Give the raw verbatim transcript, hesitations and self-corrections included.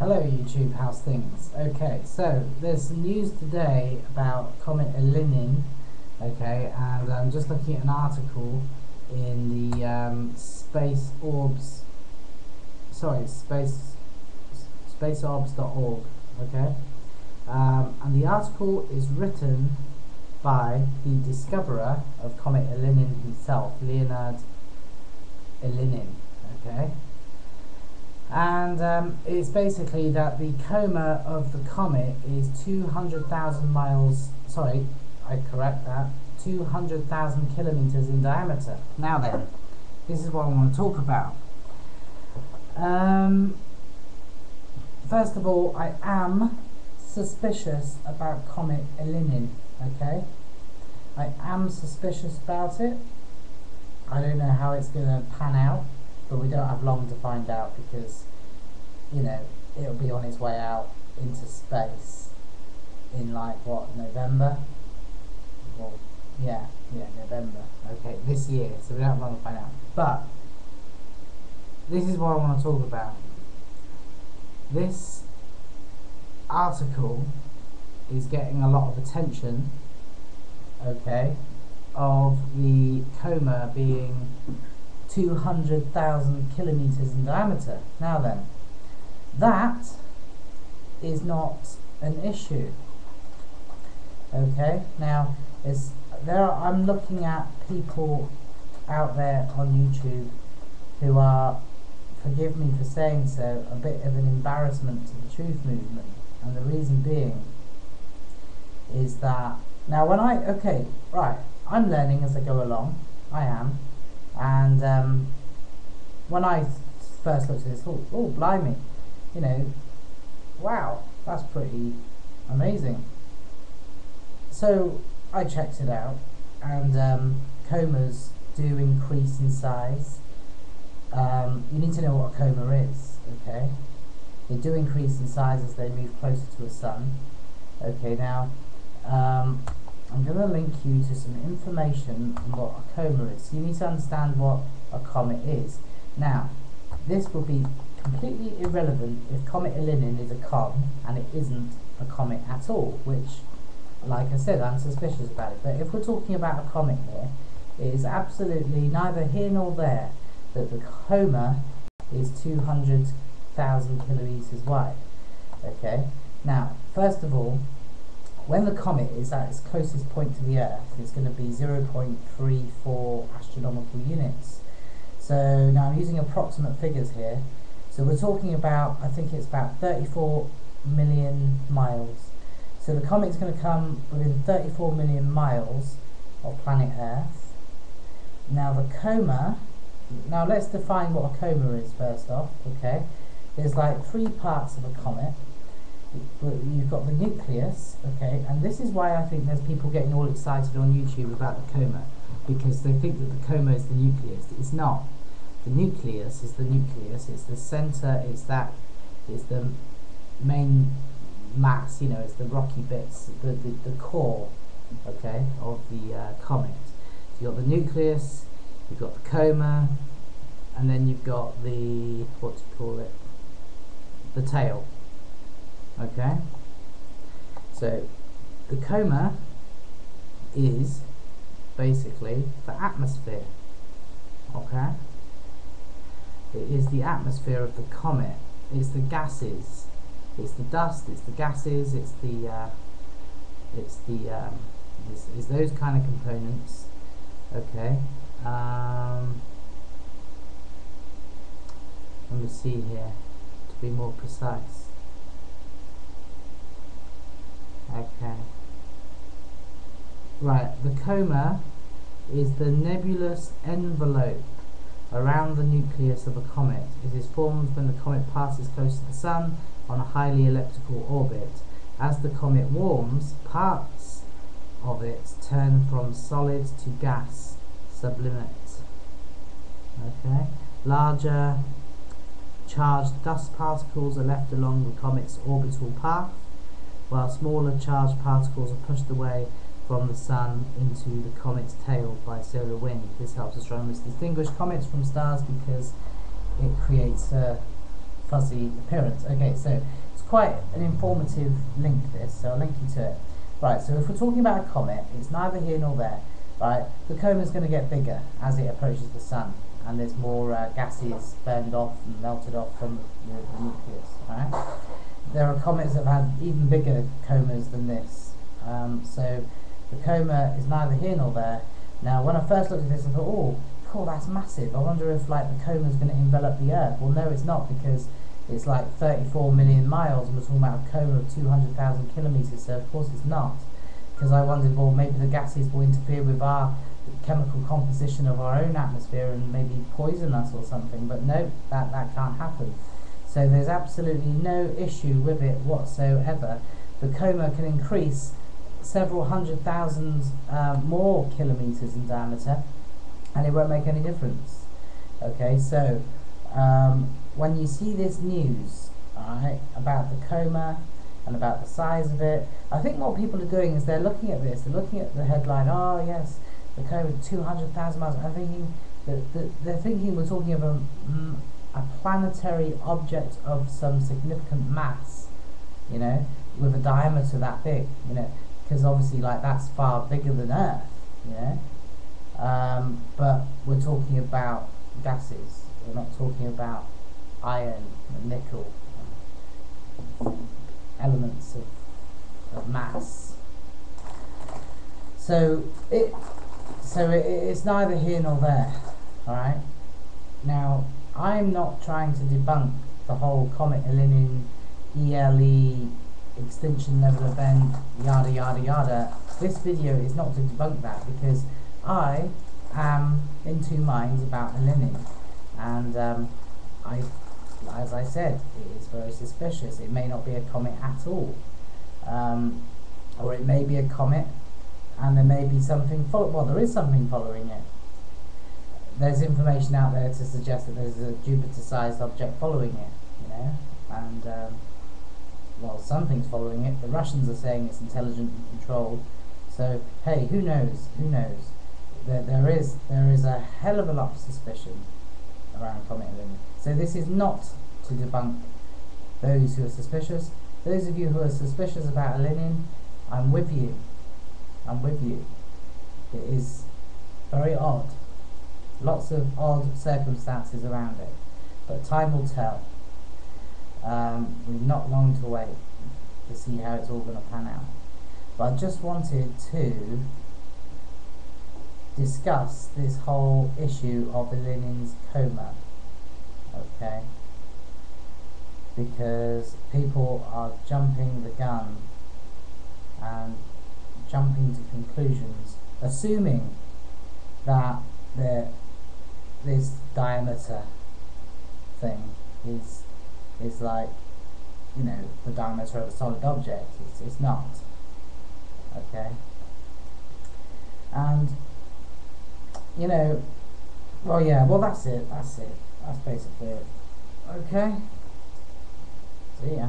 Hello YouTube, how's things? Okay, so there's news today about Comet Elenin, okay, and I'm just looking at an article in the um, Space Orbs, sorry, Space SpaceOrbs dot org, okay, um, and the article is written by the discoverer of Comet Elenin himself, Leonard Elenin, okay. And um, it's basically that the coma of the comet is two hundred thousand miles, sorry, I correct that, two hundred thousand kilometers in diameter. Now then, this is what I want to talk about. Um, first of all, I am suspicious about Comet Elenin, okay? I am suspicious about it. I don't know how it's going to pan out. But we don't have long to find out because, you know, it'll be on its way out into space in like, what, November? Well, yeah, yeah, November. Okay, this year, so we don't have long to find out. But, this is what I want to talk about. This article is getting a lot of attention, okay, of the coma being two hundred thousand kilometers in diameter. Now then, that is not an issue. Okay, now it's, there are, I'm looking at people out there on YouTube who are, forgive me for saying so, a bit of an embarrassment to the truth movement, and the reason being is that, now when I, okay, right, I'm learning as I go along, I am. And um, when I first looked at this, oh, oh, blimey, you know, wow, that's pretty amazing. So I checked it out, and um, comas do increase in size. Um, you need to know what a coma is, okay? They do increase in size as they move closer to the sun. Okay, now, um, I'm going to link you to some information on what a coma is. You need to understand what a comet is. Now, this will be completely irrelevant if Comet Elenin is a com and it isn't a comet at all, which, like I said, I'm suspicious about it. But if we're talking about a comet here, it is absolutely neither here nor there that the coma is two hundred thousand kilometers wide. Okay. Now, first of all, when the comet is at its closest point to the Earth, it's going to be zero point three four astronomical units. So now I'm using approximate figures here. So we're talking about, I think it's about thirty-four million miles. So the comet's going to come within thirty-four million miles of planet Earth. Now the coma, now let's define what a coma is first off, okay? There's like three parts of a comet. You've got the nucleus, okay, and this is why I think there's people getting all excited on YouTube about the coma, because they think that the coma is the nucleus. It's not. The nucleus is the nucleus. It's the center. It's that. It's the main mass. You know, it's the rocky bits, the the, the core, okay, of the uh, comet. So you've got the nucleus. You've got the coma, and then you've got the, what do you call it? The tail. Okay, so the coma is basically the atmosphere, okay? It is the atmosphere of the comet. It's the gases, it's the dust, it's the gases, it's the, uh, it's the, um, it's, it's those kind of components, okay? Um, let me see here, to be more precise. Okay. Right, the coma is the nebulous envelope around the nucleus of a comet. It is formed when the comet passes close to the Sun on a highly elliptical orbit. As the comet warms, parts of it turn from solid to gas, sublimate. Okay. Larger charged dust particles are left along the comet's orbital path, while smaller charged particles are pushed away from the Sun into the comet's tail by solar wind. This helps astronomers distinguish comets from stars because it creates a fuzzy appearance. Okay, so it's quite an informative link, this, so I'll link you to it. Right, so if we're talking about a comet, it's neither here nor there, right? The comet's going to get bigger as it approaches the sun, and there's more uh, gases burned off and melted off from the, the nucleus, right? There are comets that have had even bigger comas than this, um, so the coma is neither here nor there. Now, when I first looked at this, I thought, oh, cool, that's massive. I wonder if, like, the coma is going to envelop the Earth. Well, no, it's not, because it's like thirty-four million miles, and we're talking about a coma of two hundred thousand kilometres, so of course it's not. Because I wondered, well, maybe the gases will interfere with our chemical composition of our own atmosphere and maybe poison us or something, but no, that, that can't happen. So there's absolutely no issue with it whatsoever. The coma can increase several hundred thousand uh, more kilometres in diameter, and it won't make any difference. Okay, so um, when you see this news, alright, about the coma and about the size of it, I think what people are doing is they're looking at this, they're looking at the headline, oh yes, the coma is two hundred thousand miles, I'm thinking, that, that they're thinking we're talking about mm, a planetary object of some significant mass, you know, with a diameter that big, you know, because obviously, like, that's far bigger than Earth, you know. Um, but we're talking about gases. We're not talking about iron and nickel, and elements of, of mass. So it, so it, it's neither here nor there. All right. Now, I'm not trying to debunk the whole Comet Elenin, E L E, extinction level event, yada yada yada. This video is not to debunk that, because I am in two minds about Elenin, and um, I, as I said, it is very suspicious. It may not be a comet at all, um, or it may be a comet, and there may be something follow. Well, there is something following it. There's information out there to suggest that there's a Jupiter-sized object following it, you know, and um, well, something's following it. The Russians are saying it's intelligent and controlled. So hey, who knows? Who knows? There, there is there is a hell of a lot of suspicion around Comet Elenin. So this is not to debunk those who are suspicious. Those of you who are suspicious about Elenin, I'm with you. I'm with you. It is very odd. Lots of odd circumstances around it, but time will tell. Um, we've not long to wait to see how it's all going to pan out. But I just wanted to discuss this whole issue of Elenin's coma, okay? Because people are jumping the gun and jumping to conclusions, assuming that the, this diameter thing is is like, you know, the diameter of a solid object. It's, it's not. Okay, and you know, well, yeah, well, that's it, that's it, that's basically it. Okay, see ya.